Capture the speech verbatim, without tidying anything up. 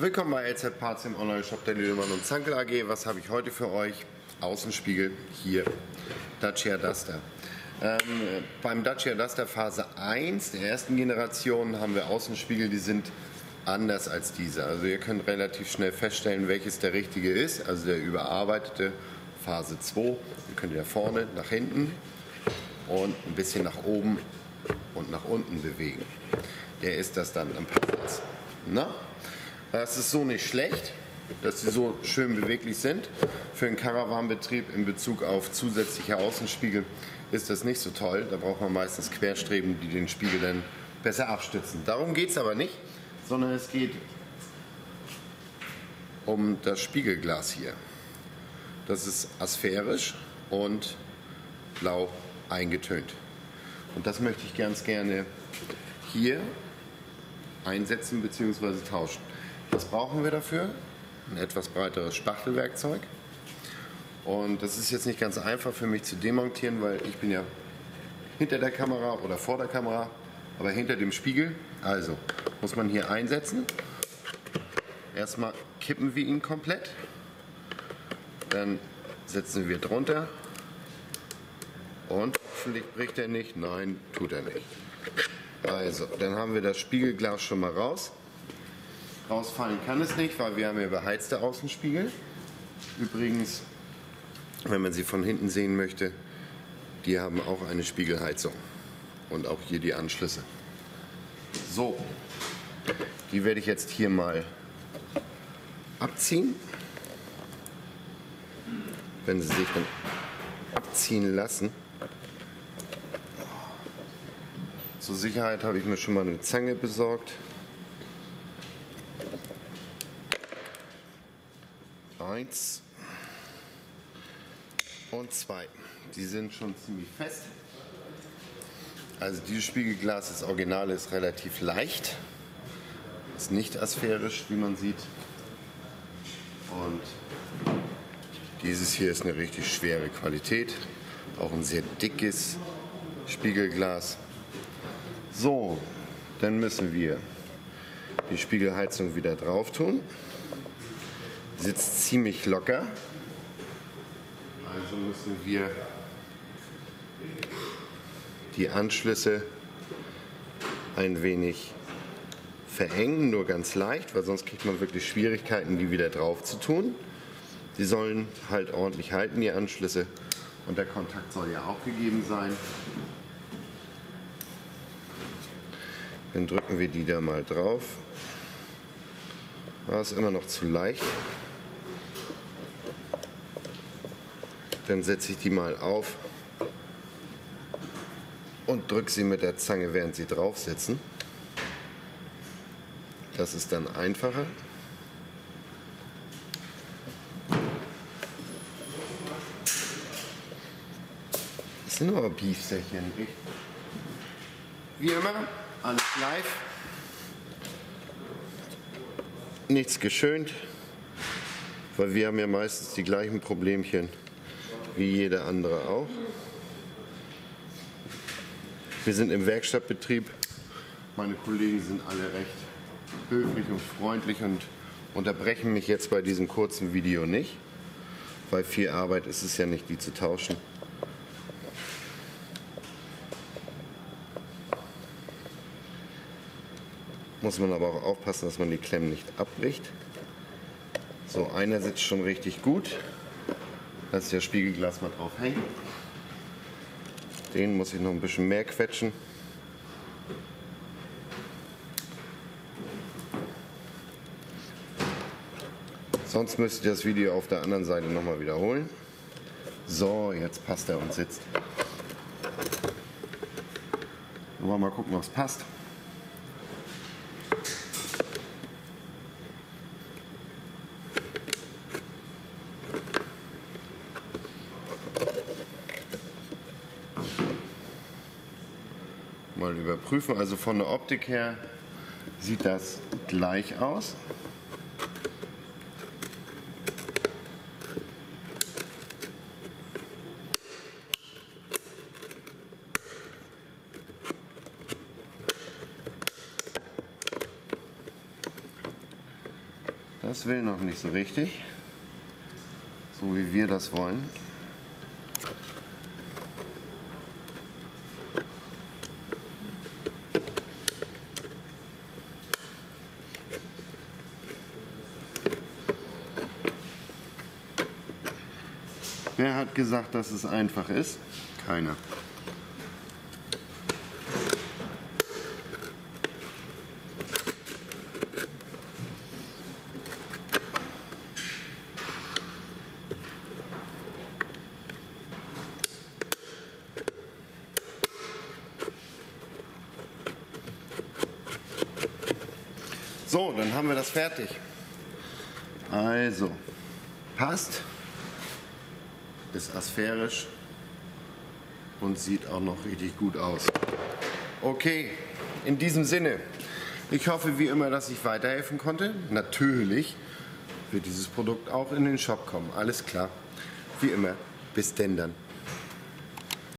Willkommen bei L Z Parts im Online-Shop der Lüdemann und Zankel A G. Was habe ich heute für euch? Außenspiegel hier, Dacia Duster. Ähm, beim Dacia Duster Phase eins der ersten Generation haben wir Außenspiegel, die sind anders als diese. Also ihr könnt relativ schnell feststellen, welches der richtige ist, also der überarbeitete Phase zwei. Ihr könnt ja vorne, nach hinten und ein bisschen nach oben und nach unten bewegen. Der ist das dann am Platz. Na? Das ist so nicht schlecht, dass sie so schön beweglich sind. Für einen Caravan-Betrieb in Bezug auf zusätzliche Außenspiegel ist das nicht so toll. Da braucht man meistens Querstreben, die den Spiegel dann besser abstützen. Darum geht es aber nicht, sondern es geht um das Spiegelglas hier. Das ist asphärisch und blau eingetönt. Und das möchte ich ganz gerne hier einsetzen bzw. tauschen. Was brauchen wir dafür? Ein etwas breiteres Spachtelwerkzeug. Und das ist jetzt nicht ganz einfach für mich zu demontieren, weil ich bin ja hinter der Kamera oder vor der Kamera, aber hinter dem Spiegel. Also muss man hier einsetzen. Erstmal kippen wir ihn komplett. Dann setzen wir drunter. Und hoffentlich bricht er nicht. Nein, tut er nicht. Also, dann haben wir das Spiegelglas schon mal raus. Rausfallen kann es nicht, weil wir haben hier beheizte Außenspiegel. Übrigens, wenn man sie von hinten sehen möchte, die haben auch eine Spiegelheizung. Und auch hier die Anschlüsse. So, die werde ich jetzt hier mal abziehen. Wenn sie sich dann abziehen lassen. Zur Sicherheit habe ich mir schon mal eine Zange besorgt. Eins und zwei. Die sind schon ziemlich fest. Also dieses Spiegelglas, das Original, ist relativ leicht. Ist nicht asphärisch, wie man sieht. Und dieses hier ist eine richtig schwere Qualität. Auch ein sehr dickes Spiegelglas. So, dann müssen wir die Spiegelheizung wieder drauf tun. Sitzt ziemlich locker. Also müssen wir die Anschlüsse ein wenig verengen, nur ganz leicht, weil sonst kriegt man wirklich Schwierigkeiten, die wieder drauf zu tun. Die sollen halt ordentlich halten, die Anschlüsse. Und der Kontakt soll ja auch gegeben sein. Dann drücken wir die da mal drauf. Das ist immer noch zu leicht. Dann setze ich die mal auf und drücke sie mit der Zange, während sie drauf sitzen. Das ist dann einfacher. Das sind aber Biefsäckchen. Wie immer, alles live. Nichts geschönt, weil wir haben ja meistens die gleichen Problemchen wie jeder andere auch. Wir sind im Werkstattbetrieb. Meine Kollegen sind alle recht höflich und freundlich und unterbrechen mich jetzt bei diesem kurzen Video nicht, weil viel Arbeit ist es ja nicht, die zu tauschen. Muss man aber auch aufpassen, dass man die Klemmen nicht abbricht. So, einer sitzt schon richtig gut. Lass ich das Spiegelglas mal drauf hängen. Den muss ich noch ein bisschen mehr quetschen. Sonst müsst ihr das Video auf der anderen Seite nochmal wiederholen. So, jetzt passt er und sitzt. Wollen wir mal gucken, ob es passt. Mal überprüfen. Also von der Optik her sieht das gleich aus. Das will noch nicht so richtig, so wie wir das wollen. Wer hat gesagt, dass es einfach ist? Keiner. So, dann haben wir das fertig. Also, passt. Ist asphärisch und sieht auch noch richtig gut aus. Okay, in diesem Sinne, ich hoffe wie immer, dass ich weiterhelfen konnte. Natürlich wird dieses Produkt auch in den Shop kommen, alles klar. Wie immer, bis denn dann.